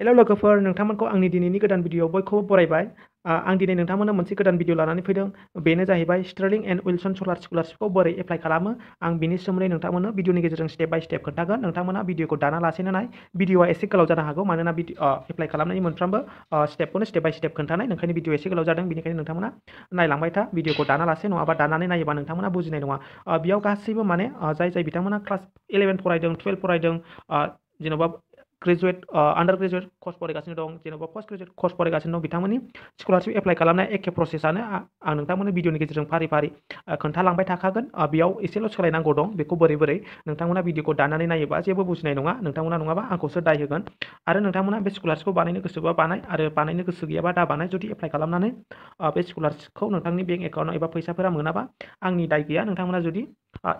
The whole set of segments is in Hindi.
Hello लोगोफोर नोंथांमोनखौ आंनि दिनैनि गोदान भिडिअआव बयखौबो बरायबाय आं दिनै नोंथांमोननो मोनसे गोदान भिडिअ लानानै फैदों बेनो जाहैबाय स्टार्लिंग एन्ड विल्सन सोलार स्कलारशिपखौ बोरै एप्लाइ खालामो आं बिनि सोमोन्दै नोंथांमोननो भिडिअनि गेजेरजों स्टेप बाय स्टेप खोन्थागोन नोंथांमोना भिडिअखौ दाना लासैनो नाय भिडिअआ एसे गोलाव जानो हागौ मानोना एप्लाइ खालामनायनि मोनफ्रोमबो स्टेपखौनो स्टेप बाय स्टेप खोन्थानाय नोंखायनो भिडिअ एसे गोलाव जादों बेनिखायनो नोंथांमोना नायलांबाय था भिडिअखौ दाना लासै नङाबा दानानै नायोबा नोंथांमोना बुजिनाय नङा बेयाव गासैबो माने जाय जाय बिथांमोना क्लास 11 फरायदों 12 फरायदों जेनबा graduate undergraduate course फरायगासिनो दं जेनेबा post graduate course फरायगासिनो दं बिथांमोननि स्कलारशिप एप्लाइ खालामनाय एखे प्रोसेसआनो आं नोंथांमोननो भिडिअनि गेजेरजों फारि फारि खोन्थालांबाय थाखागोन बेयाव एसेल' सोलायनांगौ दं बेखौ बोरै बोरै नोंथांमोना भिडिअखौ दानानै नायोबा जेबो बुजिनाय नङा नोंथांमोना नङाबा आंखौसो दाय होगोन आरो नोंथांमोना बे स्कलारशिपखौ बानायनो गोसोबा बानाय आरो बानायनो गोसो गैयाबा दा बानाय जुदि एप्लाइ खालामनानै बे स्कलारशिपखौ नोंथांनि बेंक एकाउन्टाव एबा फैसाफोरा मोनाबा आंनि दाय गैया नोंथांमोना जुदि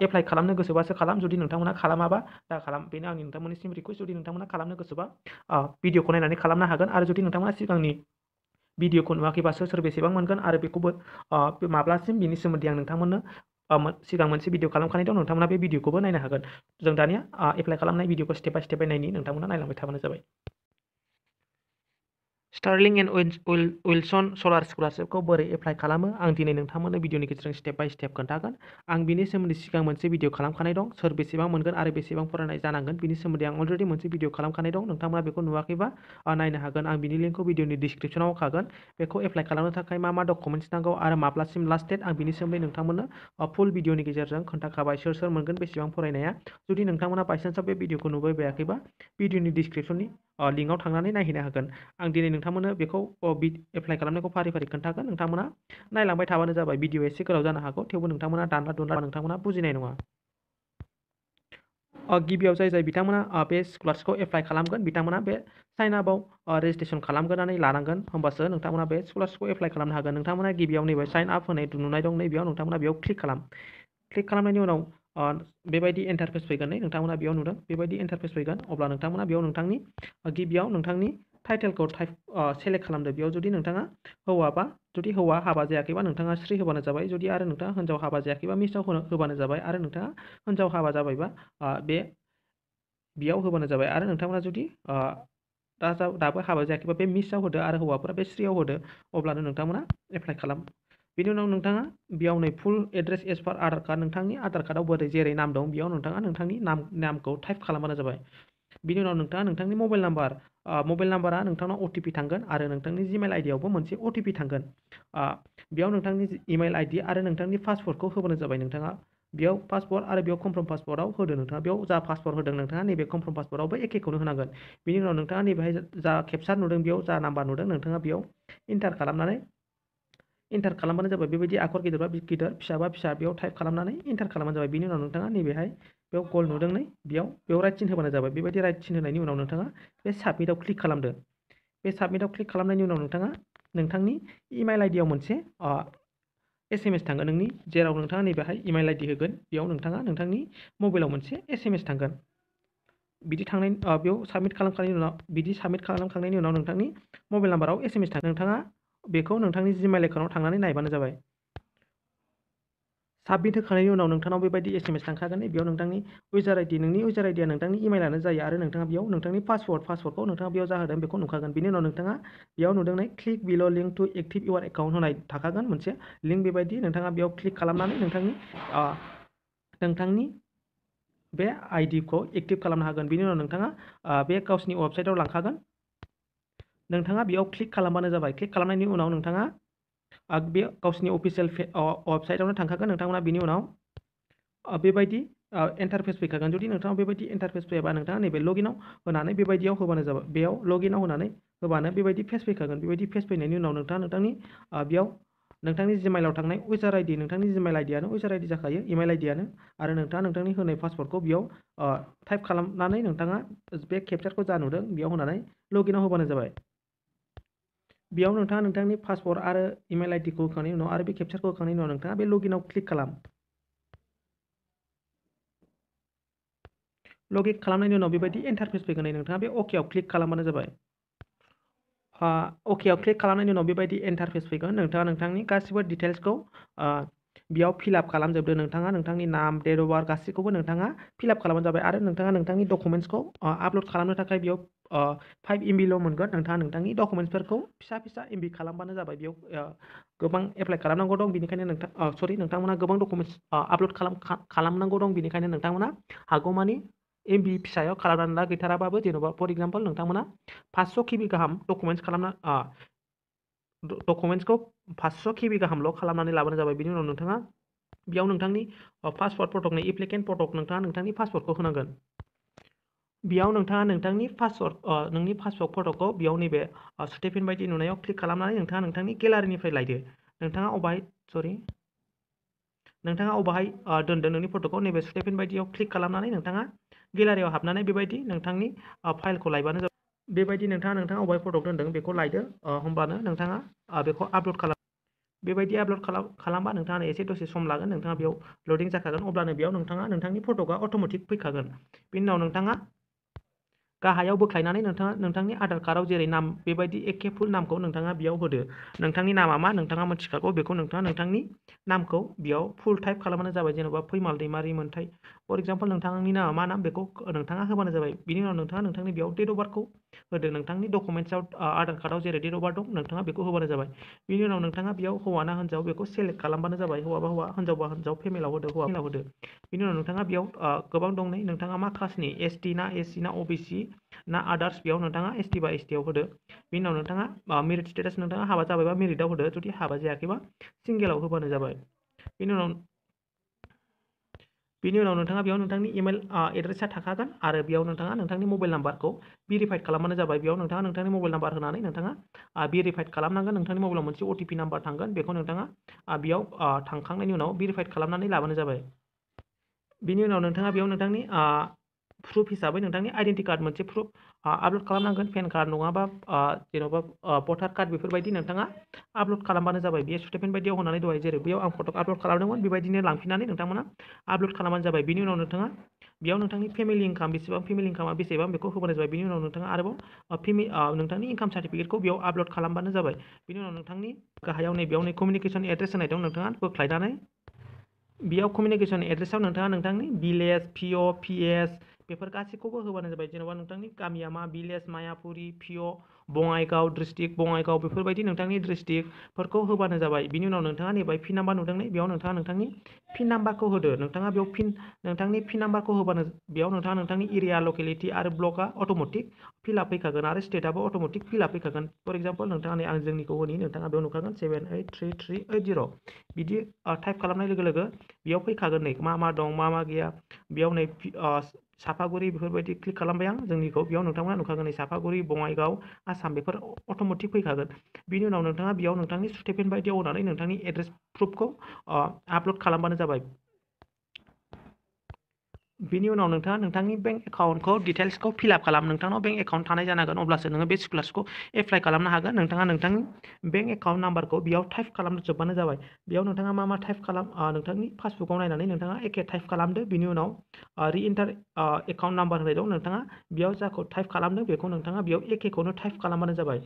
एप्लाइ खालामनो गोसोबासो खालाम जुदि नोंथांमोना खालामाबा दा खालाम बेनो आंनि नोंथांमोननिसिम रिक्वेस्ट जुदि नोंथांमोना खालामनो गोसोबा भिडिअखौ नायनानै खालामनो हागोन आरो जुदि नोंथांमोना सिगांनि भिडिअखौ नुवाखैबा सोर बेसेबां मोनगोन आरो बेखौबो माब्लासिम बेनि सोमोन्दै आं नोंथांमोननो सिगां मोनसे भिडिअ खालामखानाय दं नोंथांमोना बे भिडिअखौबो नायनो हागोन जों दानिया एप्लाइ खालामनाय भिडिअखौ स्टेप बाय नायनि नोंथांमोना नायलांबाय थाबानो जाबाय स्टार्लिंग एन्ड विल्सन सोलार स्कलारशिपखौ बोरै एप्लाइ खालामो आं दिनै नोंथांमोननो भिडिअनि गेजेरजों स्टेप बाय स्टेप खोन्थागोन आं बिनि सोमोन्दै सिगां मोनसे भिडिअ खालामखानाय दं सोर बेसेबां मोनगोन आरो बेसेबां फरायनाय जानांगोन बिनि सोमोन्दै आं अलरेडि मोनसे भिडिअ खालामखानाय दं नोंथांमोना बेखौ नुवाखैबा नायनो हागोन आं बिनि लिंकखौ भिडिअनि डिसक्रिपसनाव होखागोन बेखौ एप्लाइ खालामनो थाखाय मा मा डकुमेन्ट्स नांगौ आरो माब्लासिम लास्ट डेट आं बिनि सोमोन्दै नोंथांमोननो फुल भिडिअनि गेजेरजों खोन्थाखाबाय सोर सोर मोनगोन बेसेबां फरायनाया जुदि नोंथांमोना बायसान्सआव बे भिडिअखौ नुबायाखैबा भिडिअनि डिसक्रिपसननि लिंकआव थांनानै नायहैनो हागोन आं दिनै नोंथांमोननो बेखौ एप्लाइ खालामनायखौ फारि फारि खोन्थागोन नोंथांमोना नायलांबाय थाबानो जाबाय भिडिअ एसे गोलाव जानो हागौ थेवबो नोंथांमोना दानला दुनला नोंथांमोना बुजिनाय नङा गिबियाव जाय जाय बिथांमोना बे स्कलारशिपखौ एप्लाइ खालामगोन बिथांमोना बे साइन आपआव रेजिस्ट्रेशन खालामगोरनानै लानांगोन होमबासो नोंथांमोना बे स्कलारशिपखौ एप्लाइ खालामनो हागोन नोंथांमोना गिबियाव नैबे साइन आप होनाय नुनाय दं नैबेयाव नोंथांमोना बेयाव क्लिक खालामनायनि उनाव बेबायदि इंटरफेस फैगोन नै नोंथांमोना बेयाव नुदों बेबायदि इंटरफेस फैगोन अब्ला नोंथांमोना बेयाव नोंथांनि गिबियाव नोंथांनि टाइटलखौ सेलेक्ट खालामदो बेयाव जुदि नोंथाङा हौवाबा जुदि हौवा हाबा जायाखैबा नोंथाङा स्त्री होबानो जाबाय जुदि आरो नोंथाङा हिन्जाव हाबा जायाखैबा मिस होबानो जाबाय आरो नोंथाङा हिन्जाव हाबा जाबायबा बे बेयाव होबानो जाबाय आरो नोंथांमोना जुदि दाबो हाबा जायाखैबा बे मिसआव होदो आरो हौवाफोरा बे स्त्रीआव होदो अब्लानो नोंथांमोना एप्लाइ खालाम बेनि उनाव नोंथाङा बेयाव नै फुल एड्रेस एज पर आधार कार्ड नोंथांनि आधार कार्डआव बोरै जेरै नाम दं बेयाव नोंथाङा नोंथांनि नामखौ टाइप खालामबानो जाबाय बेनि उनाव नोंथाङा नोंथांनि मबाइल नाम्बारा नोंथांनाव OTP थांगोन आरो नोंथांनि जिमेल आइडियावबो मोनसे OTP थांगोन बेयाव नोंथांनि इमेल आइडि आरो नोंथांनि पासवर्डखौ होबानो जाबाय नोंथाङा बेयाव पासवर्ड आरो बेयाव कनफर्म पासवर्डआव होदो नोंथाङा बेयाव जा पासवर्ड होदों नोंथाङा नैबे कनफर्म पासवर्डआवबो एखेखौनो होनांगोन बेनि उनाव नोंथाङा नैबेहाय जा केपसार नुदों बेयाव जा नाम्बार नुदों नोंथाङा बेयाव एन्टार खालामबानो जाबाय बेबायदि आखर गिदिरबा गिदिर फिसाबा फिसा बेयाव टाइप खालामनानै एन्टार खालामबानो जाबाय बेनि उनाव नोंथाङा नैबेहाय बेयाव गल नुदों नै बेयाव राइट सिन होबानो जाबाय बेबायदि राइट सिन होनायनि उनाव नोंथाङा बे साबमिटआव क्लिक खालामदो बे साबमिटआव क्लिक खालामनायनि उनाव नोंथाङा नोंथांनि इमेल आइडियाव मोनसे SMS थांगोन नोंनि जेराव नोंथाङा नैबेहाय इमेल आइडि होगोन बेयाव नोंथाङा नोंथांनि मबाइलाव मोनसे SMS थांगोन बिदि थांनाय बेयाव साबमिट खालामखांनायनि उनाव नोंथांनि मबाइल नाम्बाराव SMS थांगोन नोंथाङा बेखौ नोंथांनि जिमेल एकाउन्टाव थांनानै नायबानो जाबाय साबमिट होखांनायनि उनाव नोंथांनाव बेबायदि SMS थांखागोन बेयाव नोंथांनि इउजार आइडि नोंनि इउजार आइडिया नोंथांनि इमेलानो जायो आरो नोंथाङा बेयाव नोंथांनि पासवर्डखौ नोंथाङा बेयाव जा होदों बेखौ नुखागोन बेनि उनाव नोंथाङा बेयाव नुदों नै क्लिक बिल' link to active your account होनाय थाखागोन मोनसे लिंक बेबायदि नोंथाङा बेयाव क्लिक खालामनानै नोंथांनि बे आइडिखौ एक्टिभ खालामनो हागोन बेनि उनाव नोंथाङा बे गावसिनि वेबसाइटआव लांखागोन नोंथाङा बेयाव क्लिक खालामबानो जाबाय क्लिक खालामनायनि उनाव नोंथाङा बे गावसिनि अफिसियेल वेबसाइटआवनो थांखागोन नोंथांमोना बिनि उनाव बेबायदि इंटरफेस फैखागोन जुदि नोंथाङा बेबायदि इंटरफेस फैयाबा नोंथाङा नैबे लगिनाव होनानै बेबायदियाव होबानो जाबाय बेयाव लगिनाव होनानै होबानो बेबायदि पेज फैखागोन बेबायदि पेज फैनायनि उनाव नोंथाङा नोंथांनि बेयाव नोंथांनि जिमेलाव थांनाय इउजार आइडि नोंथांनि जिमेल आइडियानो इउजार आइडि जाखायो इमेल आइडियानो आरो नोंथाङा नोंथांनि होनाय पासवर्डखौ बेयाव टाइप खालामनानै नोंथाङा बे केपसारखौ जा नुदों बेयाव होनानै लगिनाव होबानो जाबाय बेयाव नोंथाङा नोंथांनि पासवर्ड आरो इमेल आइडिखौ होखांनायनि उनाव आरो बे केपसारखौ होखांनायनि उनाव नोंथाङा बे लगिनाव क्लिक खालाम लगिन खालामनायनि उनाव बेबायदि इंटरफेस फैगोन नोंथाङा बे अकेआव क्लिक खालामबानो जाबाय अकेआव क्लिक खालामनायनि उनाव बेबायदि इंटरफेस फैगोन नोंथाङा नोंथांनि गासिबो डिटेल्सखौ बियाव फिल आप खालामजोबदो नोंथाङा नोंथांनि नाम डेट अफ बार्थ गासैखौबो नोंथाङा फिल आप खालामबानो जाबाय आरो नोंथाङा नोंथांनि डकुमेन्ट्सखौ आपलोड खालामनो थाखाय बियाव 5 MB ल' मोनगोन नोंथाङा नोंथांनि डकुमेन्ट्सफोरखौ फिसा फिसा MB खालामबानो जाबाय बियाव गोबां एप्लाइ खालामनांगौ दं बिनिखायनो नोंथां सॉरी नोंथांमोना गोबां डकुमेन्ट्स आपलोड खालामनांगौ दं बिनिखायनो नोंथांमोना हागौमानि MB फिसायाव खालामनानै ला गैथाराबाबो जेनेबा फॉर एग्जांपल नोंथांमोना 500 KB गाहाम डकुमेन्ट्स खालामना डकुमेन्ट्स को 500 KB गाहामल' खालामनानै लाबोनो जाबाय बिनि उनाव नोंथाङा बियाव नोंथांनि पासपोर्ट फट'नि एप्लिकेन्ट फट'खौ नोंथाङा नोंथांनि पासपोर्टखौ होनांगोन बियाव नोंथाङा नोंथांनि पासवर्ड नोंनि पासवर्ड फट'खौ बियाव नैबे स्टेफिन बायदि नुनायाव क्लिक खालामनानै नोंथाङा नोंथांनि गेलारिनिफ्राय लायदो नोंथाङा अबाहाय सॉरी नोंथाङा अबाहाय दोनदो नोंनि फट'खौ नैबे स्टेफिन बायदियाव क्लिक खालामनानै नोंथाङा गेलारियाव हाबनानै बेबायदि नोंथांनि फाइलखौ लायबानो जाबाय बेबायदि नोंथाङा नोंथाङा अबाहाय फट'खौ दोनदों बेखौ लायदो होमबानो नोंथाङा बेखौ आपलोड खालाम बेबायदि आपलोड खालामबा नोंथाङा एसे दसे सम लागोन नोंथाङा बेयाव लोडिं जाखागोन अब्लानो बेयाव नोंथाङा नोंथांनि फट'आ अटोमेटिक फैखागोन बिनि उनाव नोंथाङा गाहायाव बोख्लायनानै नोंथाङा नोंथांनि आधार कार्डआव जेरै नाम बेबायदि एखे फुल नामखौ नोंथाङा बेयाव होदो नोंथांनि नामा मा नोंथाङा मिथिखागौ बेखौ नोंथाङा नोंथांनि नामखौ बेयाव फुल टाइप खालामबानो जाबाय जेनेबा फैमाल दैमारि मोनथाय फॉर एग्जांपल नोंथांनि नामा मा नाम बेखौ नोंथाङा होबानो जाबाय बिनि उनाव नोंथाङा नोंथांनि बेयाव डेट अफ बार्थखौ होदो नोंथांनि डकुमेन्ट्सआव आधार कार्डआव जेरै डेट अफ बार्थ दं नोंथाङा बेखौ होबानो जाबाय बिनि उनाव नोंथाङा बेयाव हौवा ना हिन्जाव बेखौ सेलेक्ट खालामबानो जाबाय हौवाबा हौवा हिन्जावबा हिन्जाव फेमेलाव होदो हौवाफोराव होदो बिनि उनाव नोंथाङा बेयाव गोबां दंनै नोंथाङा मा क्लासनि एसटी ना एससी ना ओबीसी ना आदार्स बियाव नोंथाङा एसटी बा एसटी आव होदो बिनि उनाव नोंथाङा मेरिट स्टेटास नोंथाङा हाबा जाबायबा मेरिटआव होदो जुदि हाबा जायाखैबा सिंगेलाव होबानो जाबाय बिनि उनाव नोंथाङा बेयाव नोंथांनि इमेल एड्रेसा थाखागोन आरो बेयाव नोंथाङा नोंथांनि मबाइल नाम्बारखौ भेरिफाइड खालामबानो जाबाय बेयाव नोंथाङा नोंथांनि मबाइल नाम्बार होनानै नोंथाङा भेरिफाइड खालामनांगोन नोंथांनि मबाइलाव मोनसे OTP नाम्बार थांगोन बेखौ नोंथाङा बेयाव थांखांनायनि उनाव भेरिफाइड खालामनानै लाबानो जाबाय बिनि उनाव नोंथाङा बेयाव नोंथांनि प्रूफ हिसाबै नोंथांनि आइडेंटिटी कार्ड मोनसे प्रूफ आपलोड खालामनांगोन पैन कार्ड नङाबा जेनेबा भटार कार्ड बेफोरबायदि नोंथाङा आपलोड खालामबानो जाबाय बे स्टेटमेन्ट बायदियाव होनानै दहाय जेरै बेयाव आं फट'खौ आपलोड खालामदोंमोन बेबायदिनो लांफिननानै नोंथांमोना आपलोड खालामबानो जाबाय बिनि उनाव नोंथाङा बेयाव नोंथांनि फेमिलि इनकाम बेसेबां फेमिलि इनकामा बेसेबां बेखौ होबानो जाबाय बिनि उनाव नोंथाङा आरोबाव नोंथांनि इनकाम सर्टिफिकेटखौ बेयाव आपलोड खालामबानो जाबाय बिनि उनाव नोंथांनि गाहायाव नै बेयाव नै कम्युनिकेशन एड्रेस होनाय दं नोंथाङा बोख्लायनानै बेयाव कम्युनिकेशन एड्रेसाव नोंथाङा नोंथांनि भिलेज पिअ पिएस बेफोर गासैखौबो होबानो जाबाय जेनेबा नोंथांनि गामिया मा village Mayapuri PO Bongaigaon district Bongaigaon बेफोरबायदि नोंथांनि डिस्ट्रिक्टफोरखौ होबानो जाबाय बिनि उनाव नोंथाङा नैबे पिन नाम्बार नुदोंनै बेयाव नोंथाङा नोंथांनि पिन नाम्बारखौ होदो नोंथाङा बेयाव नोंथांनि पिन नाम्बारखौ होबानो बेयाव नोंथाङा नोंथांनि एरिया लकेलिटि आरो ब्लकआ अटोमेटिक फिल आप फैखागोन आरो स्टेटआबो automatic fill up फैखागोन for example नोंथाङा नै आं जोंनिखौ होनि नोंथाङा बेयाव नुखागोन 783380 बिदि टाइप खालामनाय लोगो लोगो बेयाव फैखागोन नै मा मा दं मा मा गैया बेयाव नै साफागुरि बेफोरबायदि क्लिक खालामबाय आं जोंनिखौ बेयाव नोंथांमोना नुखागोन साफागुरि बङाइगाव आसाम बेफोर अटोमेटिक फैखागोन बिनि उनाव नोंथाङा बेयाव नोंथांनि स्टेटमेन्ट बायदियाव होनानै नोंथांनि एड्रेस प्रुफखौ आपलोड खालामबानो जाबाय बिनि उनाव नोंथाङा नोंथांनि बेंक एकाउन्टखौ डिटेल्सखौ फिल आप खालाम नोंथांनाव बेंक एकाउन्ट थानाय जानांगोन अब्लासो नोङो बे स्कलारशिपखौ एप्लाइ खालामनो हागोन नोंथाङा नोंथांनि बेंक एकाउन्ट नाम्बारखौ बेयाव टाइप खालामजोबबानो जाबाय बेयाव नोंथाङा मा मा टाइप खालाम नोंथांनि पासबुकआव नायनानै नोंथाङा एखे टाइप खालामदो बिनि उनाव रिएन्टार एकाउन्ट नाम्बार होनाय दं नोंथाङा बेयाव जाखौ टाइप खालामदों बेखौ नोंथाङा बेयाव एखेखौनो टाइप खालामबानो जाबाय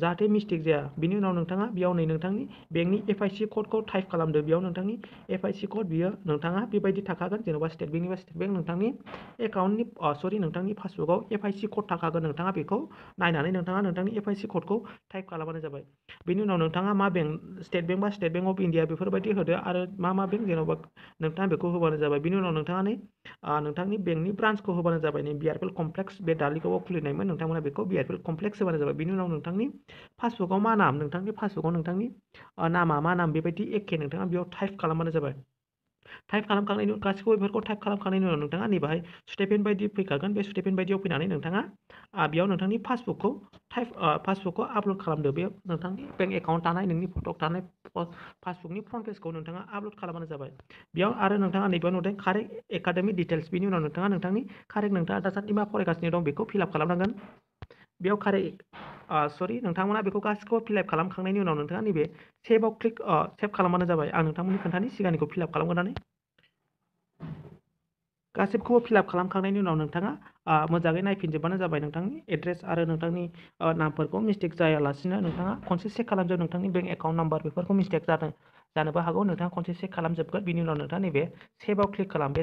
जाहाथे मिस्टेक जाया बिनि उनाव नोंथाङा बेयाव नै नोंथांनि बेंकनि FIC कोडखौ टाइप खालामदो बेयाव नोंथांनि FIC कोड बियो नोंथाङा बेबायदि थाखागोन जेनेबा स्टेट बेंकनिबा स्टेट बेंक नोंथांनि एकाउन्टनि सॉरी नोंथांनि पासबुकआव FIC कोड थाखागोन नोंथाङा बेखौ नायनानै नोंथाङा नोंथांनि FIC कोडखौ टाइप खालामबानो जाबाय बिनि उनाव नोंथाङा मा बेंक स्टेट बेंक बा स्टेट बेंक अफ इन्डिया बेफोरबायदि होदो आरो मा मा बेंक जेनेबा नोंथाङा बेखौ होबानो जाबाय बिनि उनाव नोंथाङा नै नोंथांनि बेंकनि ब्रान्चखौ होबानो जाबाय नै BRPL कमप्लेक्स बे दालिगावआव खुलिनायमोन नोंथांमोना बेखौ BRPL कमप्लेक्स होबानो जाबाय बिनि उनाव नोंथांनि पासबुकआव मा नाम नोंथांनि पासबुकआव नोंथांनि नामा मा नाम बेबायदि एखे नोंथाङा बेयाव टाइप खालामबानो जाबाय टाइप खालामखांनायनि उनाव गासैखौबो बेफोरखौ टाइप खालामखांनायनि उनाव नोंथाङा नै बाहाय स्टेटमेन्ट बायदि फैखागोन बे स्टेटमेन्ट बायदियाव फैनानै नोंथाङा बेयाव नोंथांनि पासबुकखौ आपलोड खालामदो बे नोंथांनि बेंक एकाउन्ट थानाय नोंनि फट'क थानाय पासबुकनि फ्रन्ट पेजखौ नोंथाङा आपलोड खालामबानो जाबाय बेयाव आरो नोंथाङा नैबेयाव नुदों कारेक्ट एकाडेमिक डिटेल्स बिनि उनाव नोंथाङा नोंथांनि कारेक्ट नोंथाङा दासान्दि मा फरायगासिनो दं बेखौ फिल आप खालामनांगोन बेयाव कारेक्ट सॉरी नोंथांमोना बेखौ गासैखौबो फिल आप खालामखांनायनि उनाव नोंथाङा नैबे सेभआव क्लिक सेभ खालामबानो जाबाय आं नोंथांमोननि खोन्थानि सिगांनिखौ फिल आप खालामग्रोनानै गासैखौबो फिल आप खालामखांनायनि उनाव नोंथाङा मोजाङै नायफिनजोबबानो जाबाय नोंथांनि एड्रेस आरो नोंथांनि नामफोरखौ मिस्टेक जायालासिनो नोंथाङा खनसे चेक खालामजोब नोंथांनि बेंक एकाउन्ट नाम्बार बेफोरखौ मिस्टेक जादों जानोबो हागौ नोंथाङा खनसे चेक खालामजोबगोन बिनि उनाव नोंथाङा नैबे सेभ आव क्लिक खालाम बे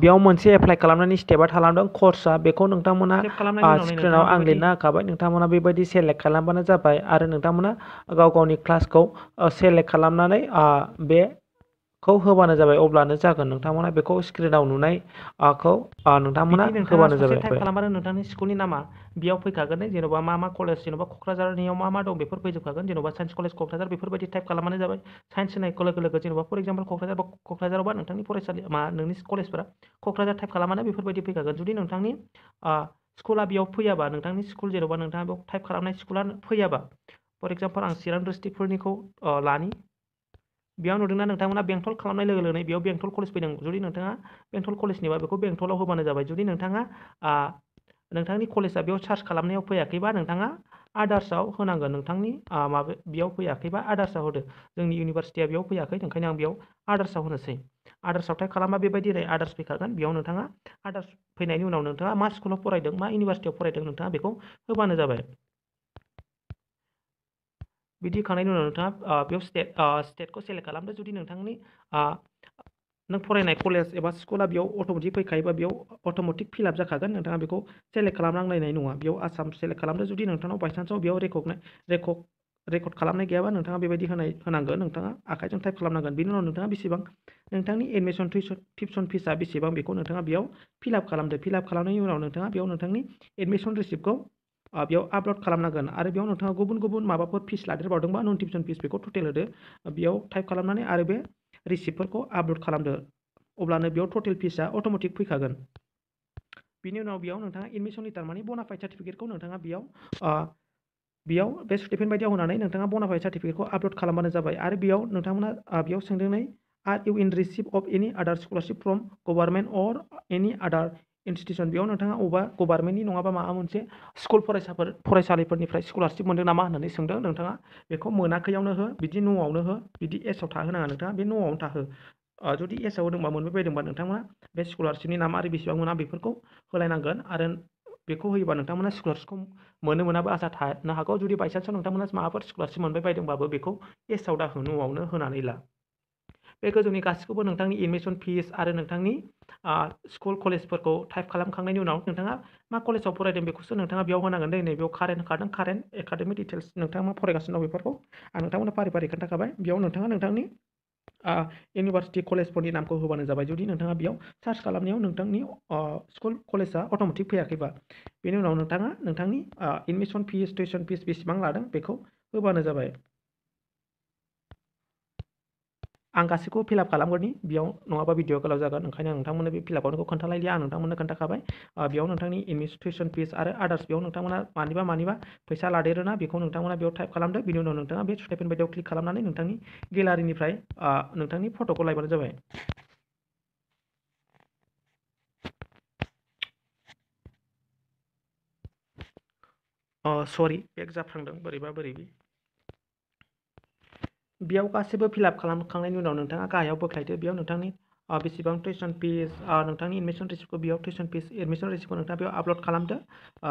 बेयाव मोनसे एप्लाइ खालामनायनि स्टेपआ थालांदों कर्सआ बेखौ नोंथांमोना स्क्रिनाव आं लिरना होखाबाय नोंथांमोना बेबायदि सेलेक्ट खालामबानो जाबाय आरो नोंथांमोना गाव गावनि क्लासखौ सेलेक्ट खालामनानै बेखौ होबानो जाबाय अब्लानो जागोन नोंथांमोना बेखौ स्क्रिनाव नुनायखौ नोंथांमोना होबानो जाबाय टाइप खालामबानो नोंथांनि स्कुलनि नामा बेयाव फैखागोन जेनेबा मा मा कलेज जेनेबा कक्राझारनियाव मा मा दं बेफोर फैजोबखागोन जेनेबा साइन्स कलेज कक्राझार बेफोरबायदि टाइप खालामनानै जाबाय साइन्स होननाय लोगो लोगो जेनेबा फर एग्जांपल कक्राझार कक्राझारावबा नोंथांनि फरायसालि मा नोंनि कलेजफोरा कक्राझार टाइप खालामनानै बेफोरबायदि फैखागोन जुदि नोंथांनि स्कुला बेयाव फैयाबा नोंथांनि स्कुल जेनेबा नोंथाङा बेयाव टाइप खालामनाय स्कुला फैयाबा फर एग्जांपल आं चिरां डिस्ट्रिक्टफोरनिखौ लानि बेयाव नुदोंना नोंथांमोना बेंटल खालामनाय लोगो लोगोनो बेयाव बेंटल कलेज फैदों जुदि नोंथाङा बेंटल कलेजनिबा बेखौ बेंटलाव होबानो जाबाय जुदि नोंथाङा नोंथांनि कलेजआ बेयाव सार्च खालामनायाव फैयाखैबा नोंथाङा आदार्सआव होनांगोन नोंथांनि माबे बेयाव फैयाखैबा आदार्सआव होदो जोंनि इउनिभार्सिटिया बेयाव फैयाखै ओंखायनो आं बेयाव आदार्सआव होनोसै आदार्सआव टाइप खालामबा बेबायदि रै आदार्स फैखागोन बेयाव नोंथाङा आदार्स फैनायनि उनाव नोंथाङा मा स्कुलाव फरायदों मा इउनिभार्सिटियाव फरायदों नोंथाङा बेखौ होबानो जाबाय बिदि खालामनायनि उनाव नोंथाङा बेयाव स्टेटखौ सेलेक्ट खालामदो जुदि नोंथांनि नों फरायनाय कलेज एबा स्कुला बेयाव अटोमेटिक फैखायोबा बेयाव अटोमेटिक फिल आप जाखागोन नोंथाङा बेखौ सेलेक्ट खालामनांनाय नङा बेयाव आसाम सेलेक्ट खालामदो जुदि नोंथांनाव बायसान्सआव बेयाव रेकर्ड खालामनाय गैयाबा नोंथाङा बेबायदि होनांगोन नोंथाङा आखाइजों टाइप खालामनांगोन बिनि उनाव नोंथाङा बेसेबां नोंथांनि एडमिशन टिउशन फिसआ बेसेबां बेखौ नोंथाङा बेयाव फिल आप खालामदो फिल आप खालामनायनि उनाव नोंथाङा बेयाव नोंथांनि एडमिशन रिसिप्टखौ बेयाव आपलोड खालामनांगोन आरो बेयाव नोंथाङा गुबुन गुबुन माबाफोर फिस लादेरबावदोंबा नन टिउशन फिस बेखौ टटेल होदो बेयाव टाइप खालामनानै आरो बे रिसिप्टफोरखौ आपलोड खालामदो अब्लानो बेयाव टटेल फिसआ अटोमेटिक फैखागोन बिनि उनाव बेयाव नोंथाङा एडमिशन लेटार माने बनाफाइड सर्टिफिकेटखौ नोंथाङा बेयाव बे स्टुडेन्ट बायदियाव होनानै नोंथाङा बनाफाइड सर्टिफिकेटखौ आपलोड खालामबानो जाबाय आरो बेयाव नोंथांमोना बेयाव सोंदोंनै are you in receipt of any other scholarship from government or any other institution बेयाव नोंथाङा अबा गभर्नमेन्टनि नङाबा माबा मोनसे स्कुल फरायसालिफोरनिफ्राय स्कलारशिप मोनदों नामा होननानै सोंदों नोंथाङा बेखौ मोनाखैयावनो हो बिदि न'आवनो हो बिदि एसआव थाहोनाङा नोंथाङा बे न'आवनो थाहो जुदि एसआव होदोंबा मोनबाय बायदोंबा नोंथांमोना बे स्कलारशिपनि नाम आरो बेसेबां मोना बेफोरखौ होलायनांगोन आरो बेखौ होयोबा नोंथांमोना स्कलारशिपखौ मोनो मोनाबो आसा थानो हागौ जुदि बायसान्सआव नोंथांमोना माबाफोर स्कलारशिप मोनबाय बायदोंबाबो बेखौ एसआव दाहो न'आवनो होनानै ला बे गोजौनि गासिखौबो नोंथांनि एडमिशन फिस आरो नोंथांनि स्कुल कलेजफोरखौ टाइप खालामखांनायनि उनाव नोंथाङा मा कलेजाव फरायदों बेखौसो नोंथाङा बेयाव होनांगोन दै नैबेयाव कारेन्ट होखादों कारेन्ट एकाडेमिक डिटेल्स नोंथाङा मा फरायगासिनो दं बेफोरखौ आं नोंथांमोननो फारि फारि खोन्थाखाबाय बेयाव नोंथाङा नोंथांनि इउनिभार्सिटि कलेजफोरनि नामखौ होबानो जाबाय जुदि नोंथाङा बेयाव सार्च खालामनायाव नोंथांनि स्कुल कलेजआ अट'मेटिक फैयाखैबा बेनि उनाव नोंथाङा नोंथांनि एडमिशन फिस टिउशन फिस बेसेबां लादों बेखौ होबानो जाबाय आं गासैखौबो फिल आप खालामगोरनि बेयाव नङाबा भिडिअ गोलाव जागोन ओंखायनो आं नोंथांमोननो बे फिल आपखौ खोन्थालायलिया आं नोंथांमोननो खोन्थाखाबाय बेयाव नोंथांनि एडमिशन टिउशन फिस आरो आदार्स बेयाव नोंथांमोना मानिबा फैसा लादेरोना बेखौ नोंथांमोना बेयाव टाइप खालामदो बिनि उनाव नोंथाङा बे स्टेटमेन्ट बायदियाव क्लिक खालामनानै नोंथांनि गेलारिनिफ्राय नोंथांनि फट'खौ लायबानो जाबाय सरि बेक जाफ्लांदों बोरैबा बोरैबि बेयाव गासैबो फिल आप खालामखांनायनि उनाव नोंथाङा गाहायाव बोख्लायदो बेयाव नोंथांनि बेसेबां टिउशन फिस नोंथांनि एडमिशन रिसिप्टखौ बेयाव टिउशन फिस एडमिशन रिसिप्टखौ नोंथाङा बेयाव आपलोड खालामदो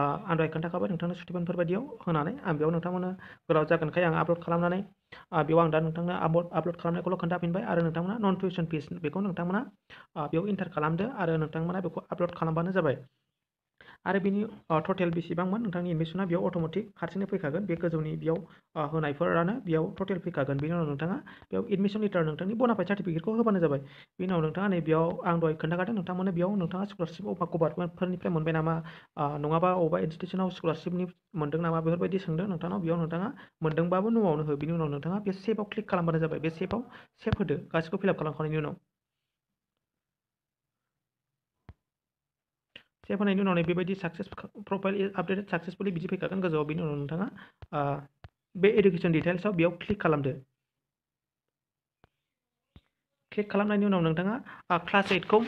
आं दहाय खोन्थाखाबाय नोंथांनो स्टुडेन्टफोर बायदियाव होनानै आं बेयाव नोंथांमोननो गोलाव जागोनखाय आं आपलोड खालामनानै बेयाव आं दा नोंथांनो आपलोड खालामनायखौल' खोन्थाफिनबाय आरो नोंथांमोना नन टिउशन फिस बेखौ नोंथांमोना बेयाव एन्टार खालामदो आरो नोंथांमोना बेखौ आपलोड खालामबानो जाबाय आरो बिनि टटेल बेसेबांमोन नोंथांनि एडमिशना बेयाव अट'मेटिक हारसिङै फैखागोन बे गोजौनि बेयाव होनायफोरानो बेयाव टटेल फैखागोन बेनि उनाव नोंथाङा बेयाव एडमिशन लेटार नोंथांनि बनाफाइड सर्टिफिकेटखौ होबानो जाबाय बेनि उनाव नोंथाङा नै बेयाव आं दहाय खोन्थाखादों नोंथांमोननो बेयाव नोंथाङा स्कलारशिप अबा गभर्नमेन्टफोरनिफ्राय मोनबाय नामा नङाबा अबा इनस्टिटिउसनाव स्कलारशिपनि मोनदों नामा बेफोरबायदि सोंदों नोंथांनाव बेयाव नोंथाङा मोनदोंबाबो न'आवनो हो बिनि उनाव नोंथाङा बे सेभआव क्लिक खालामबानो जाबाय बे सेभआव सेभ होदो गासिखौबो फिल आप खालामखांनायनि उनाव सेभ होनायनि उनाव बेबायदि साक्सेस प्रफाइल आपडेटेड साक्सेसफुलि बिदि फैखागोन गोजौआव बेनि उनाव नोंथाङा बे एडुकेसन डिटेल्सआव बेयाव क्लिक खालामदो क्लिक खालामनायनि उनाव नोंथाङा क्लास 8खौ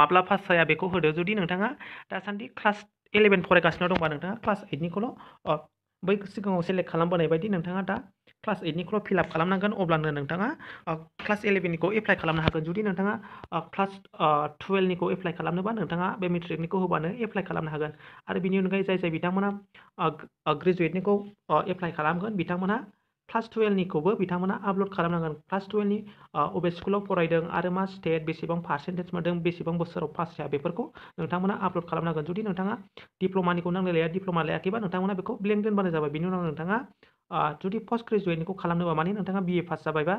माब्ला पास जाया बेखौ होदो जुदि नोंथाङा दासान्दि क्लास 11 फरायगासिनो दंबा नोंथाङा क्लास 8निखौल' बै सिगाङाव सेलेक्ट खालामबोनाय बायदि नोंथाङा दा क्लास 8निखौल' फिल आप खालामनांगोन अब्लानो नोंथाङा क्लास 11निखौ एप्लाइ खालामनो हागोन जुदि नोंथाङा क्लास 12निखौ एप्लाइ खालामनोबा नोंथाङा बे मेट्रिकनिखौ होबानो एप्लाइ खालामनो हागोन आरो बिनि अनगायै जाय जाय बिथांमोना ग्रेजुवेटनिखौ एप्लाइ खालामगोन बिथांमोना क्लास 12 निखौबो बिथांमोना आपलोड खालामनांगोन। क्लास 12 नि अबे स्कुलाव फरायदों आरो मा स्टेट बेसेबां परसेंटेज मोनदों बेसेबां बोसोराव पास जाया बेफोरखौ नोंथांमोना आपलोड खालामनांगोन। जुदि नोंथाङा डिप्लोमा निखौ नांलाया डिप्लोमा लायाखैबा नोंथांमोना बेखौ ब्लेंक दोनबानो जाबाय। बिनि उनाव नोंथाङा जुदि पोस्ट ग्रेजुएट निखौ खालामनोबा माने नोंथाङा बीए पास जाबायबा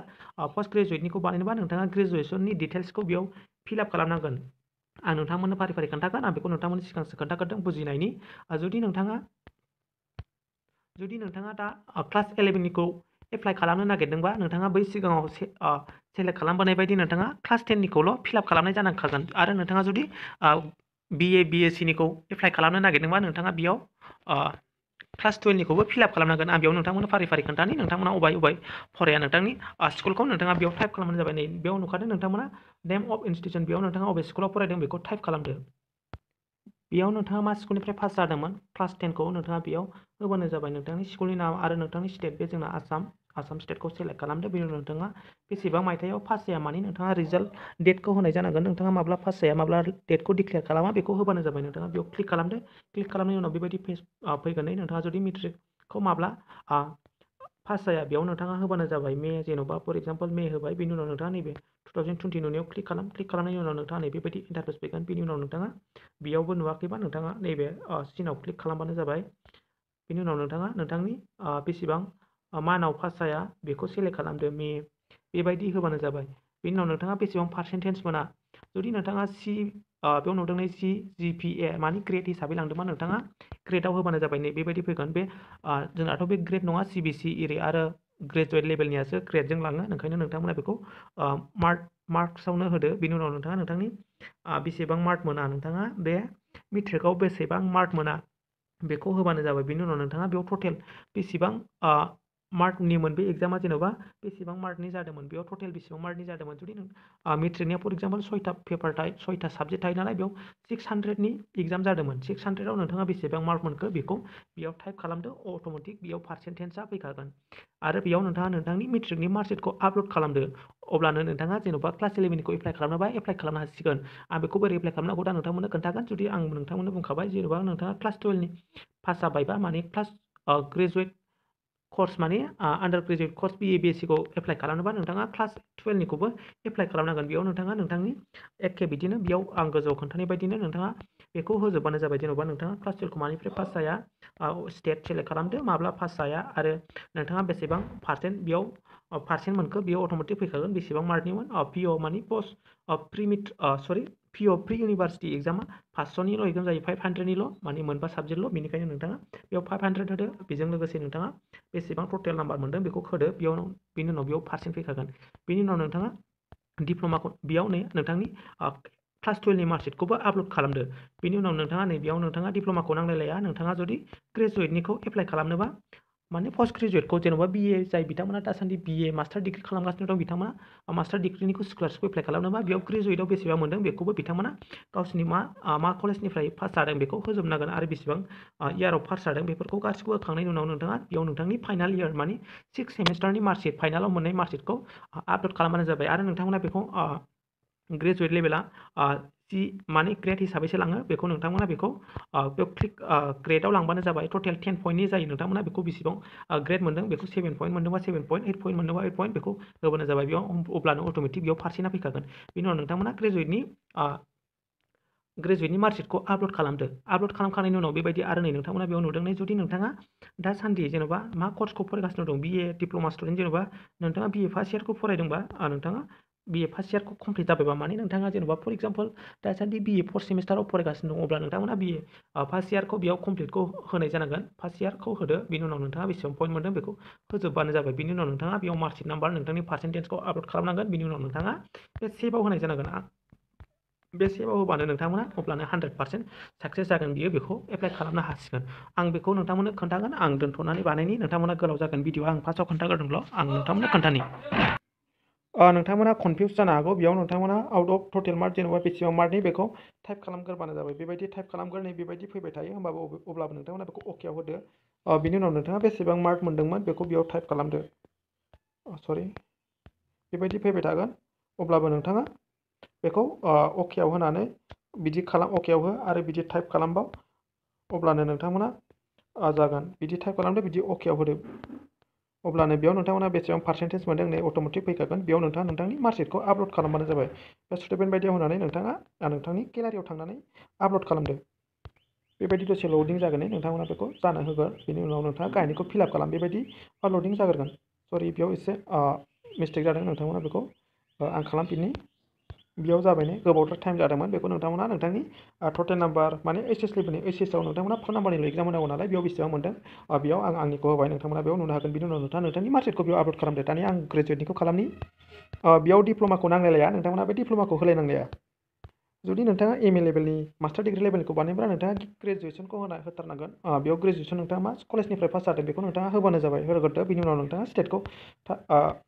पोस्ट ग्रेजुएट निखौ बानायनोबा नोंथाङा ग्रेजुएशननि डिटेल्सखौ बेयाव फिल अप खालामनांगोन। आं नोंथांमोननो फारि फारि खोन्थागोन, आं बेखौ नोंथांमोननो सिगांसो खोन्थागोरदों बुजिनायनि। जुदि नोंथाङा दा क्लास 11 निखौ एप्लाइ खालामनो नागिरदोंबा नोंथाङा बै सिगाङाव सेलेक्ट खालामबोनाय बायदि नोंथाङा क्लास 10 निखौल' फिल अप खालामनाय जानांखागोन। आरो नोंथाङा जुदि बीए बीएससी निखौ एप्लाइ खालामनो नागिरदोंबा नोंथाङा बेयाव क्लास 12 निखौबो फिल अप खालामनांगोन। आं बेयाव नोंथांमोननो फारि फारि खोन्थानि। नोंथांमोना अबाय फराया नोंथांनि स्कुलखौ नोंथाङा बेयाव टाइप खालामनानै जाबाय। नै बेयाव नुखादों नोंथांमोना नेम अफ इनस्टिट्यूशन, बेयाव नोंथाङा अबे स्कुलाव फरायदों बेखौ टाइप खालामदो। बेयाव नोंथाङा मा स्कुलनिफ्राय पास जादोंमोन क्लास 10 खौ नोंथाङा बेयाव होबानो जाबाय। नोंथांनि स्कुलनि नाम आरो नोंथांनि स्टेट, बे जोंना आसाम स्टेटखौ सेलेक्ट खालामदो। बेनि उनाव नोंथाङा बेसेबां मायथाइयाव पास जाया माने नोंथाङा रिजल्ट डेटखौ होनाय जानांगोन। नोंथाङा माब्ला पास जाया माब्ला डेटखौ डिक्लेयार खालामा बेखौ होबानो जाबाय। नोंथाङा बेयाव क्लिक खालामदो। क्लिक खालामनायनि उनाव बेबायदि पेज फैगोन। नोंथाङा जुदि मेट्रिकखौ माब्ला पास जाया बेयाव नोंथाङा होबानो जाबाय। मे जेन'बा फर एग्जाम्पल मे होबाय। बेनि उनाव नोंथाङा नैबे 2020 नुनायाव क्लिक खालाम। क्लिक खालामनायनि उनाव नोंथाङा नैबेबायदि इन्टारफेस फैगोन। बेनि उनाव नोंथाङा बेयावबो नुवाखैबा नोंथाङा नैबे सिनाव क्लिक खालामबानो जाबाय। बेनि उनाव नोंथाङा नोंथांनि बेसेबां मानाव पास जाया बेखौ सेलेक्ट खालामदो। मे बेबायदि होबानो जाबाय। बेनि उनाव नोंथाङा बेसेबां पारसेन्टेज मोना, जुदि नोंथाङा सि बेयाव नुदोंनै सि जिपिए माने ग्रेड हिसाबै लांदोंबा नोंथाङा ग्रेडआव होबानो जाबाय। नै बेबायदि फैगोन। बे जोंनाथ' बे ग्रेड नङा, सिबिसि एरि आरो ग्रेजुवेट लेभेलनियासो ग्रेडजों लाङो। ओंखायनो नोंथांमोना बेखौ मार्क्सआवनो होदो। बेनि उनाव नोंथाङा नोंथांनि बेसेबां मार्क मोना, नोंथाङा बे मेट्रिकआव बेसेबां मार्क मोना बेखौ होबानो जाबाय। बेनि उनाव नोंथाङा बेयाव टटेल बेसेबां मार्कनिमोन, बे एग्जामा जेन'बा बेसेबां मार्कनि जादोंमोन बेयाव टटेल बेसेबां मार्कनि जादोंमोन। जुदि नों मेट्रिकनिया फर एग्जाम्पल 6था पेपार थायो, 6था साबजेक्ट थायो नालाय, बेयाव 600नि एग्जाम जादोंमोन। 600आव नोंथाङा बेसेबां मार्क मोनखो बेखौ बेयाव टाइप खालामदो। अट'मेटिक बेयाव पारसेन्टेजआ फैखागोन। आरो बेयाव नोंथाङा नोंथांनि मेट्रिकनि मार्कसिटखौ आपल'ड खालामदो। अब्लानो नोंथाङा जेन'बा क्लास 11 निखौ एप्लाइ खालामनोबा एप्लाइ खालामनो हासिगोन। आं बेखौ बोरै एप्लाइ खालामनांगौ दा नोंथांमोननो खोन्थागोन। जुदि आं नोंथांमोननो बुंखाबाय जेन'बा नोंथाङा क्लास 12 नि पास जाबायबा माने क्लास ग्रेजुवेट कोर्स माने under graduate course BA BSc खौ एप्लाइ खालामनोबा नोंथाङा क्लास 12 निखौबो एप्लाइ खालामनांगोन। बेयाव नोंथाङा नोंथांनि एखे बिदिनो बेयाव आं गोजौआव खोन्थानाय बायदिनो नोंथाङा बेखौ होजोबबानो जाबाय। जेन'बा नोंथाङा क्लास 12 खौ मानिफ्राय पास जाया स्टेट सेलेक्ट खालामदो, माब्ला पास जाया आरो नोंथाङा बेसेबां पारसेन्ट बेयाव पारसेन्ट मोनखो बेयाव अट'मेटिक फैखागोन बेसेबां मार्कनिमोन। पिअ माने पोस्ट प्रि मिट सरि पिअ प्रि इउनिभार्सिटि एग्जामा 500निल' एग्जाम जायो, 500निल' माने मोनबा साबजेक्टल'। बेनिखायनो नोंथाङा बेयाव 500 होदो। बेजों लोगोसे नोंथाङा बेसेबां टटेल नाम्बार मोनदों बेखौ होदो। बेयाव बेनि उनाव बेयाव पारसेन्ट फैखागोन। बेनि उनाव नोंथाङा डिप्ल'माखौ बेयाव नै नोंथांनि क्लास 12 नि मार्कसिटखौबो आपल'ड खालामदो। बेनि उनाव नोंथाङा नै बेयाव नोंथाङा डिप्ल'माखौ नांलायलाया। नोंथाङा जुदि ग्रेजुवेटनिखौ एप्लाइ खालामनोबा माने पोस्ट ग्रेजुवेटखौ जेन'बा बीए जाय बिथांमोना दासान्दि बीए मास्टार डिग्री खालामगासिनो दं, बिथांमोना मास्टार डिग्रीनिखौ स्कलारशिपखौ एप्लाइ खालामनोबा बेयाव ग्रेजुवेटआव बेसेबां मोनदों बेखौबो बिथांमोना गावसिनि मा कलेजनिफ्राय पास जादों बेखौ होजोबनांगोन आरो बेसेबां इयाराव पास जादों बेफोरखौ गासिबो होखांनायनि उनाव नोंथाङा बेयाव नोंथांनि फाइनाल इयार माने 6 सेमेस्टारनि मार्कसिट फाइनालाव मोननाय मार्कसिटखौ आपल'ड खालामबानो जाबाय। आरो नोंथांमोना बेखौ ग्रेजुवेट लेभेला जि माने ग्रेड हिसाबैसो लाङो बेखौ नोंथांमोना बेयाव क्लिक ग्रेडआव लांबानो जाबाय। टटेल 10 पइन्टनि जायो। नोंथांमोना बेखौ बेसेबां ग्रेड मोनदों बेखौ 7 पइन्ट मोनदोंबा 7 पइन्ट, 8 पइन्ट मोनदोंबा 8 पइन्ट बेखौ होबानो जाबाय। बेयाव अब्लानो अट'मेटिक बेयाव पारसेन्टआ फैखागोन। बेनि उनाव नोंथांमोना ग्रेजुवेटनि मार्कसिटखौ आपल'ड खालामदो। आपल'ड खालामखांनायनि उनाव बेबायदि आरो नै नोंथांमोना बेयाव नुदोंनै जुदि नोंथाङा दासान्दि जेन'बा मा कर्सखौ फरायगासिनो दं, बीए डिप्ल'मा स्टुडेन्ट जेन'बा नोंथाङा बीए फार्स्ट इयारखौ फरायदोंबा नोंथाङा बीए फार्स्ट इयारखौ कमप्लिट जाबायबा माने नोंथाङा जेन'बा फर एग्जाम्पल दासान्दि बीए फोर्थ सेमेस्टाराव फरायगासिनो दं, अब्ला नोंथांमोना बीए फार्स्ट इयारखौ बेयाव कमप्लिटखौ होनाय जानांगोन। फार्स्ट इयारखौ होदो। बेनि उनाव नोंथाङा बेसेबां पइन्ट मोनदों बेखौ होजोबबानो जाबाय। बेनि उनाव नोंथाङा बेयाव मार्कसिट नाम्बार नोंथांनि पारसेन्टेजखौ आपल'ड खालामनांगोन। बेनि उनाव नोंथाङा बे सेभआव होनाय जानांगोन। बे सेभआव होबानो नोंथांमोना अब्लानो 100% साक्सेस जागोन। बियो बेखौ एप्लाइ खालामनो हासिगोन। आं बेखौ नोंथांमोननो खोन्थागोन। आं दोनथ'नानै बानायनि नोंथांमोना गोलाव जागोन भिडिअ'आ। आं फार्स्टआव खोन्थाग्रोदोंल'। आं नोंथांमोननो खोन्थानि। नोंथांमोना कनफिउज जानो हागौ। बेयाव नोंथांमोना आउट अफ टटेल मार्क जेन'बा बेसेबां मार्कनि बेखौ टाइप खालामग्रोबानो जाबाय। बेबायदि टाइप खालामग्रोनाय बेबायदि फैबाय थायो होमबाबो अब्लाबो नोंथांमोना बेखौ अकेआव होदो। बिनि उनाव नोंथाङा बेसेबां मार्क मोनदोंमोन बेखौ बेयाव टाइप खालामदो। सरि बेबायदि फैबाय थागोन। अब्लाबो नोंथाङा बेखौ अकेआव होनानै बिदि खालाम, अकेआव हो आरो बिदि टाइप खालामबाव, अब्लानो नोंथांमोना जागोन। बिदि टाइप खालामदो, बिदि अकेआव होदो। अब्लानो बेयाव नोंथांमोना बेसेबां परसेंटेज मोनदों नै अटोमेटिक फैखागोन। बेयाव नोंथाङा नोंथांनि मार्कशीटखौ आपलोड खालामबानो जाबाय। बे स्टुडेन्ट बायदियाव होनानै नोंथाङा नोंथांनि गेलारियाव थांनानै आपलोड खालामदो। बेबायदि दसे लडिं जागोन, नोंथांमोना बेखौ जानो होगोन। बेनि उनाव नोंथाङा गाइनिखौ फिलआप खालाम, बेबायदि लडिं जागोन। सरि बेयाव एसे मिस्टेक जादों, नोंथांमोना बेखौ आं खालामफिननि। बेयाव जाबायने गोबावथार टाइम जादोंमोन। बेखौ नोंथांमोना नोंथांनि टटेल नाम्बार माने एसएस लेभेलनि एसएसआव नोंथांमोना फन नाम्बारनिल' एग्जाम होनांगौ नालाय बेयाव बेसेबां मोनदों बेयाव आं आंनिखौ होबाय, नोंथांमोना बेयाव नुनो हागोन। बिनि उनाव नोंथाङा नोंथांनि मार्कशीटखौ बेयाव आपलोड खालामदो। दानिया आं ग्रेजुवेटनिखौ खालामनि। बेयाव डिप्ल'माखौ नांलायलाया, नोंथांमोना बे डिप्ल'माखौ होलायनांलाया। जुदि नोंथाङा एमए लेभेलनि मास्टार डिग्री लेभेलखौ बानायब्ला नोंथाङा ग्रेजुवेसनखौ होना होथारनांगोन। बेयाव ग्रेजुवेसन नोंथाङा मा कलेजनिफ्राय पास जादों बेखौ नोंथाङा होबानो जाबाय, होग्रोदो। बिनि उनाव नोंथाङा स्टेटखौ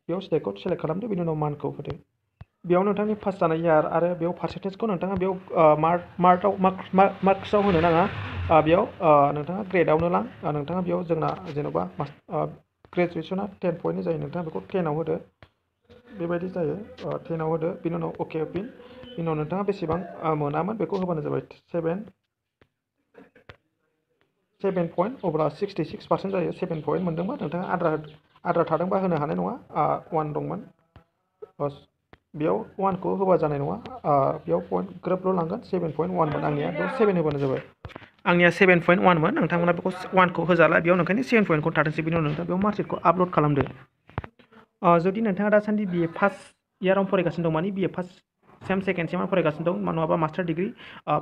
बेयाव स्टेटखौ सेलेक्ट खालामदो। बिनि उनाव मानखौ होदो। बेयाव नोंथांनि पास जानाय इयार आरो बेयाव पारसेन्टेजखौ नोंथाङा बेयाव मार्क्सआव होनो नाङा। बेयाव नोंथाङा ग्रेडआवनो लां। नोंथाङा बेयाव जोंना जेन'बा ग्रेजुवेसना 10 पइन्टनि जायो, नोंथाङा बेखौ 10आव होदो। बेबायदि जायो, 10आव होदो। बिनि उनाव अके होफिन। बिनि उनाव नोंथाङा बेसेबां मोनामोन बेखौ होबानो जाबाय, 7 पइन्ट। अब्ला 66% जायो। 7 पइन्ट मोनदोंबा नोंथाङा आद्रा थादोंबा होनो हानाय नङा। 1 दंमोन, बेयाव 1खौ होबा जानाय नङा। बेयाव पइन्ट ग्रोबल' लांगोन। 7.1मोन आंनिया, बेयाव 7 होबानो जाबाय। आंनिया 7.1मोन, नोंथांमोना बेखौ 1खौ होजाला। बेयाव नोंखायनो 7 पइन्टखौ थाथोंसै। बिनि उनाव नोंथाङा बेयाव मार्कशीटखौ आपलोड खालामदो। जुदि नोंथाङा दासान्दि बिए फार्स्ट इयाराव फरायगासिनो दं, माने बिए फार्स्ट सेम सेकेन्ड सेमाव फरायगासिनो दं, नङाबा मास्टार डिग्रि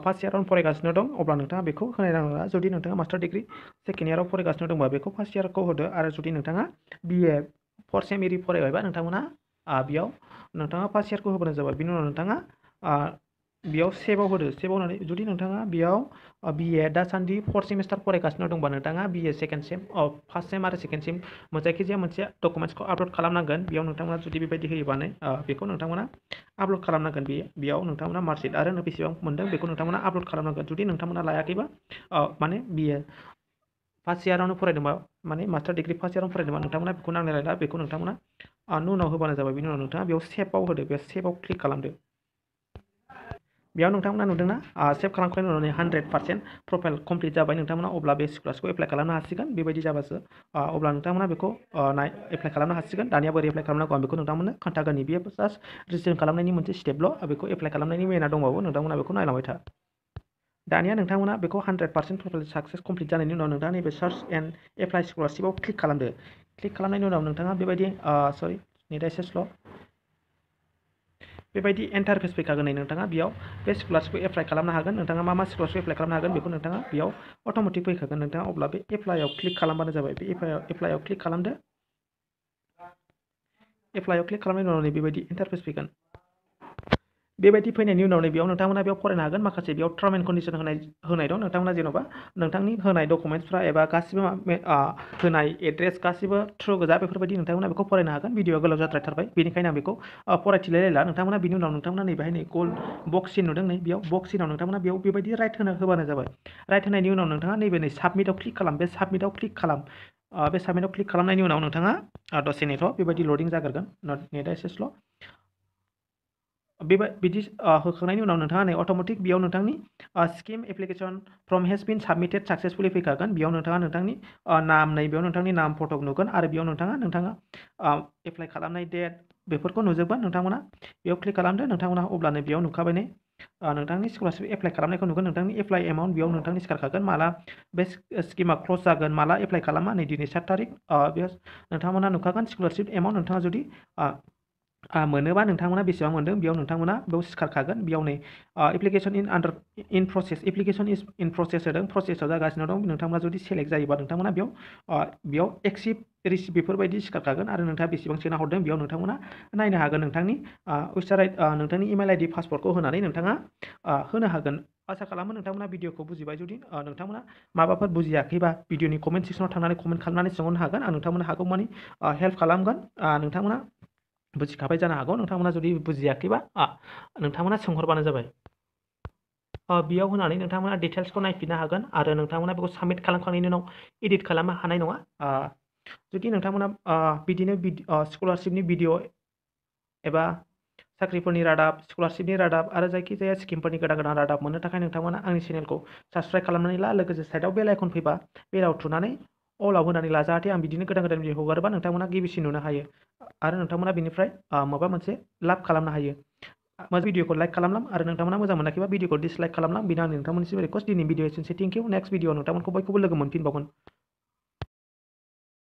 फार्स्ट इयाराव फरायगासिनो दं, अब्ला नोंथाङा बेखौ होनाय नाङा। जुदि नोंथाङा मास्टार डिग्रि सेकेन्ड इयाराव फरायगासिनो दंबा बेखौ फार्स्ट इयारखौ होदो। आरो जुदि नोंथाङा बिए फर्थ सेम इरि फरायबायबा नोंथांमोना बेयाव नोंथाङा फार्स्ट इयारखौ होबानो जाबाय। बिनि उनाव नोंथाङा बेयाव सेभआव होदो। सेभ होनानै जुदि नोंथाङा बेयाव बिए दासान्दि 4th सेमिस्टार फरायगासिनो दंबा नोंथाङा BA second sem first sem आरो सेकेन्ड सेम जायखिजाया मोनसे डकुमेन्ट्सखौ आपलोड खालामनांगोन। बेयाव नोंथांमोना जुदि बेबायदि होयोबानो बेखौ नोंथांमोना आपलोड खालामनांगोन। बेयाव नोंथांमोना मार्कशीट आरो बेसेबां मोनदों बेखौ नोंथांमोना आपलोड खालामनांगोन। जुदि नोंथांमोना लायाखैबा माने बिए फार्स्ट इयारावनो फरायदोंबा, माने मास्टार डिग्री फार्स्ट इयारावनो फरायदोंबा नोंथांमोना बेखौ नांलायला, बेखौ नोंथांमोना उनाव होबानो जाबाय। बिनि उनाव नोंथाङा बेयाव सेभआव होदो। बे सेभआव क्लिक खालामदो। बेयाव नोंथांमोना नुदोंना सेभ खालामखांनायनि उनाव 100% प्रफाइल कमप्लिट जाबाय नोंथांमोना। अब्ला बे स्कलारशिपखौ एप्लाइ खालामनो हासिगोन। बेबायदि जाबासो अब्ला नोंथांमोना बेखौ एप्लाइ खालामनो हासिगोन। दानिया बोरै एप्लाइ खालामनांगौ आं बेखौ नोंथांमोननो खोन्थागोन। बेयो जास्ट रिजिस्ट्रेसन खालामनायनि मोनसे स्टेपल'। बेखौ एप्लाइ खालामनायनि मेना दंबावो, नोंथांमोना बेखौ नायलांबाय था। दानिया नोंथांमोना बेखौ 100% प्रफाइल सक्सेस कमप्लिट जानायनि उनाव नोंथाङा नैबे सार्च एन्ड एप्लाइ स्कलारशिपआव क्लिक खालामदो। क्लिक खालामनायनि उनाव नोंथाङा बेबायदि सरि नेटआ एसे स्ल', बेबायदि इन्टारफेस फैखागोन। नोंथाङा बेयाव बे स्कलारशिपखौ एप्लाइ खालामनो हागोन। नोंथाङा मा मा स्कलारशिप एप्लाइ खालामनो हागोन बेखौ नोंथाङा बेयाव अट'मेटिक फैखागोन। नोंथाङा अब्ला बे एप्लाइआव क्लिक खालामबानो जाबाय। बे एप्लाइआव क्लिक खालामदो। एप्लाइआव क्लिक खालामनायनि उनाव बेबायदि इन्टारफेस फैगोन। बेबायदि फैनायनि उनाव बेयाव नोंथांमोना बेयाव फरायनो हागोन। माखासे बेयाव टर्म एन्ड कन्डिसन होनाय दं। नोंथांमोना जेन'बा नोंथांनि होनाय डकुमेन्ट्सफ्रा एबा गासिबो होनाय एड्रेस गासिबो थ्रु गोजा, बेफोरबायदि नोंथांमोना बेखौ फरायनो हागोन। भिडिअ'आ गोलाव जाद्रायथारबाय, बेनिखायनो आं बेखौ फरायथिलायला नोंथांमोना। बिनि उनाव नोंथांमोना नैबेहाय नै गल्ड बक्स सिन नुदों, नै बेयाव बक्स सिनाव नोंथांमोना बेयाव बेबायदि राइट होबानो जाबाय। राइट होनायनि उनाव नोंथाङा नैबे नै साबमिटआव क्लिक खालाम। बे साबमिटआव क्लिक खालाम। बे साबमिटआव क्लिक खालामनायनि उनाव नोंथाङा दसे नेटआव बेबायदि लडिं जागोन। नेटआ एसे स्ल'। बिदि होखांनायनि उनाव नोंथाङा नै अट'मेटिक बेयाव नोंथांनि scheme application from has been submitted successfully फैखागोन। बेयाव नोंथाङा नोंथांनि नाम, नै बेयाव नोंथांनि नाम फटक नुगोन। आरो बेयाव नोंथाङा एप्लाइ खालामनाय डेट बेफोरखौ नुजोबगोन। नोंथांमोना बेयाव क्लिक खालामदो। नोंथांमोना अब्लानो बेयाव नुखाबाय नै नोंथांनि स्कलारशिप एप्लाइ खालामनायखौ नुगोन। नोंथांनि एप्लाइ एमाउन्ट बेयाव नोंथांनि सिखारखागोन। माला बे स्किमा क्ल'ज जागोन, माला एप्लाइ खालामा, नै दिनै 7 थारिख बेयाव नोंथांमोना नुखागोन। स्कलारशिप एमाउन्ट नोंथाङा जुदि मोनोबा नोंथांमोना बेसेबां मोनदों बेयाव नोंथांमोना बेयाव सिखारखागोन। बेयाव नै application in process, application is in process होदों, प्रसेसआव जागासिनो दं। नोंथांमोना जुदि सेलेक्ट जायोबा नोंथांमोना बेयाव एक्सेप्ट रिसिभ बेफोरबायदि सिखारखागोन। आरो नोंथाङा बेसेबां सोना हरदों बेयाव नोंथांमोना नायनो हागोन। नोंथांनि वेबसाइट नोंथांनि इमेल आइडि पासवर्डखौ होनानै नोंथाङा होनो हागोन। आसा खालामो नोंथांमोना भिडिअ'खौ बुजिबाय। जुदि नोंथांमोना माबाफोर बुजियाखैबा भिडिअ'नि कमेन्ट सेक्सनाव थांनानै कमेन्ट खालामनानै सोंहरनो हागोन। आं नोंथांमोना हागौमानि हेल्प खालामगोन। नोंथांमोना बुजिखाबाय जानो हागौ। नोंथांमोना जुदि बुजियाखैबा नोंथांमोना सोंहरबानो जाबाय। बेयाव होनानै नोंथांमोना डिटेल्सखौ नायफिननो हागोन। आरो नोंथांमोना बेखौ साबमिट खालामखांनायनि उनाव एडिट खालामनो हानाय नङा। जुदि नोंथांमोना बिदिनो स्कलारशिपनि भिडिअ' एबा साख्रिफोरनि रादाब, स्कलारशिपनि रादाब आरो जायखिजाया स्किमफोरनि गोदान गोदान रादाब मोननो थाखाय नोंथांमोना आंनि चेनेलखौ साबसक्राइब खालामनानै ला। लोगोसे साइडआव बेल आइकन फैबा बेलाव थुनानै अलाव होनानै ला जाहाथे आं बिदिनो गोदान गोदान भिडिअ हगारोबा नोंथांमोना गिबिसिन नुनो हायो आरो नोंथांमोना बेनिफ्राय माबा मोनसे लाभ खालामनो हायो। मोजां भिडिअखौ लाइक खालामलां आरो नोंथांमोना मोजां मोनाखैबा भिडिअखौ डिसलाइक खालामलां। बिनि आं नोंथांमोननिसिम रिक्वेस्ट दिनैनि भिडिअसिम से थेंक इउ। नेक्स्ट भिडिअआव नोंथांमोनखौ बयखौबो लोगो मोनफिनबावगोन।